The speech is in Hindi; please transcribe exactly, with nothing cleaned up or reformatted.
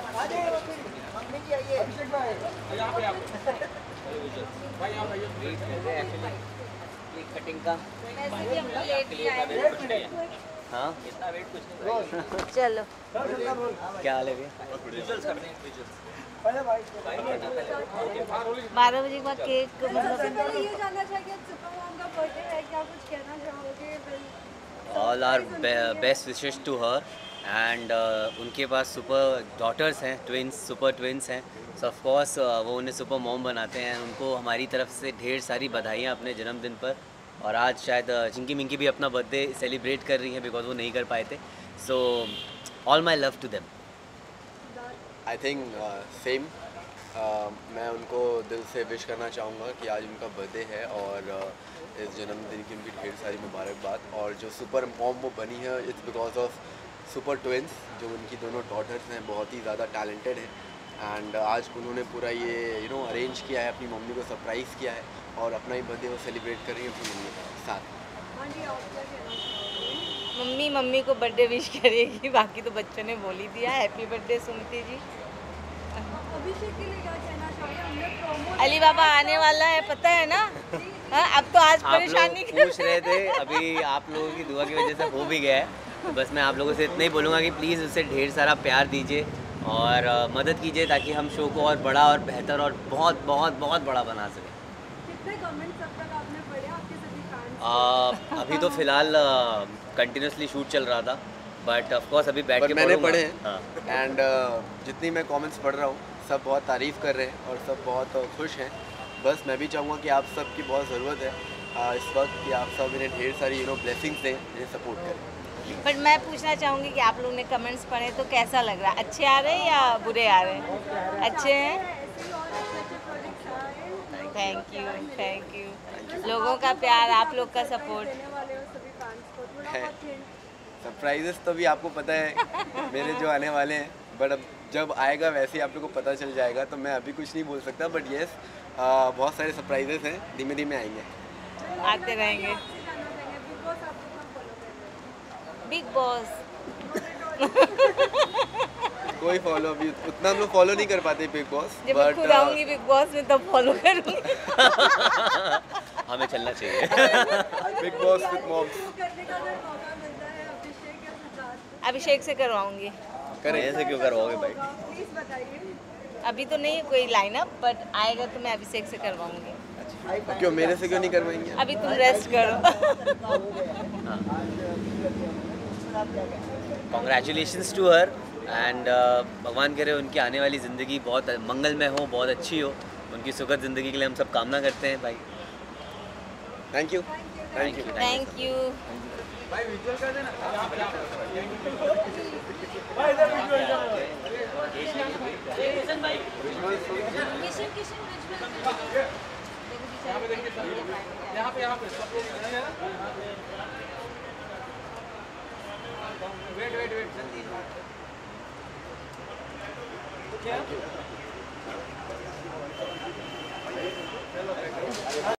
चलो क्या हाल है बारह बजे के बाद केक मतलब ये जानना चाहिए का बर्थडे है क्या कुछ कहना चाहोगे। All are best wishes to her and उनके पास सुपर डॉटर्स हैं ट्विंस सुपर ट्विंस हैं सो ऑफ कोर्स वो उन्हें सुपर मॉम बनाते हैं। उनको हमारी तरफ से ढेर सारी बधाइयाँ अपने जन्मदिन पर। और आज शायद चिंकी मिंकी भी अपना बर्थडे सेलिब्रेट कर रही हैं बिकॉज वो नहीं कर पाए थे। So all my love to them. I think same मैं उनको दिल से विश करना चाहूँगा कि आज उनका बर्थडे है और uh, इस जन्मदिन की उनकी ढेर सारी मुबारकबाद। और जो सुपर मॉम वो बनी है it's because of super twins जो उनकी दोनों डॉटर्स हैं बहुत ही ज़्यादा टैलेंटेड हैं। एंड आज उन्होंने पूरा ये यू नो अरेंज किया है अपनी मम्मी को सरप्राइज़ किया है और अपना ही बर्थडे वो सेलिब्रेट कर रही है अपनी मम्मी के साथ। मम्मी मम्मी को बर्थडे विश करेगी बाकी तो बच्चों ने बोल ही दिया। Happy birthday Sumati ji. अभिषेक के लिए क्या कहना चाहिए? अली बाबा आने वाला है पता है ना। हाँ अब तो आज परेशानी पूछ रहे थे अभी आप लोगों की दुआ की वजह से हो भी गया है। तो बस मैं आप लोगों से इतना ही बोलूँगा कि प्लीज़ उससे ढेर सारा प्यार दीजिए और मदद कीजिए ताकि हम शो को और बड़ा और बेहतर और बहुत बहुत बहुत बड़ा बना सकें। कितने कमेंट्स अब तक आपने पढ़े आपके सभी फैंस? अभी तो फिलहाल कंटिन्यूसली शूट चल रहा था बट ऑफ कोर्स अभी बैठ के मैंने पढ़े हैं एंड uh, जितनी मैं कॉमेंट्स पढ़ रहा हूँ सब बहुत तारीफ़ कर रहे हैं और सब बहुत खुश हैं। बस मैं भी चाहूँगा कि आप सब की बहुत ज़रूरत है इस वक्त कि आप सब इन्हें ढेर सारी यू नो ब्लेसिंग्स दें इन्हें सपोर्ट करें। बट मैं पूछना चाहूँगी कि आप लोगों ने कमेंट्स पढ़े तो कैसा लग रहा है? अच्छे आ रहे हैं या बुरे आ रहे हैं? अच्छे हैं। थैंक यू थैंक यू लोगों का प्यार आप लोग का सपोर्ट। सरप्राइजेस तो भी आपको पता है मेरे जो आने वाले हैं बट अब जब आएगा वैसे ही आप लोगों को पता चल जाएगा तो मैं अभी कुछ नहीं बोल सकता बट येस बहुत सारे सरप्राइजेस हैं धीमे धीमे आएंगे आते रहेंगे। बिग बॉस कोई फॉलो अभी उतना हम लोग फॉलो नहीं कर पाते बिग बॉस। जब मैं खुद आऊंगी बिग बॉस में तब फॉलो करूंगी। हमें चलना चाहिए big boss with moms. Abhishek से करवाऊंगी। करें ऐसे क्यों करवाओगे भाई? अभी तो नहीं कोई लाइनअप बट आएगा तो मैं अभिषेक से करवाऊंगी। क्यों मेरे से क्यों नहीं करवाएंगे? अभी तुम रेस्ट करो। कॉन्ग्रेचुलेशंस टू हर एंड भगवान करे उनकी आने वाली ज़िंदगी बहुत मंगलमय हो बहुत अच्छी हो। उनकी सुखद ज़िंदगी के लिए हम सब कामना करते हैं भाई। Thank you thank you thank you भाई। विजुअल कर देना भाई इधर विजुअल भाई किशन किशन विजुअल यहां पे देखिए यहां पे यहां पे सब लोग इधर है ना। वेट वेट वेट जल्दी क्या?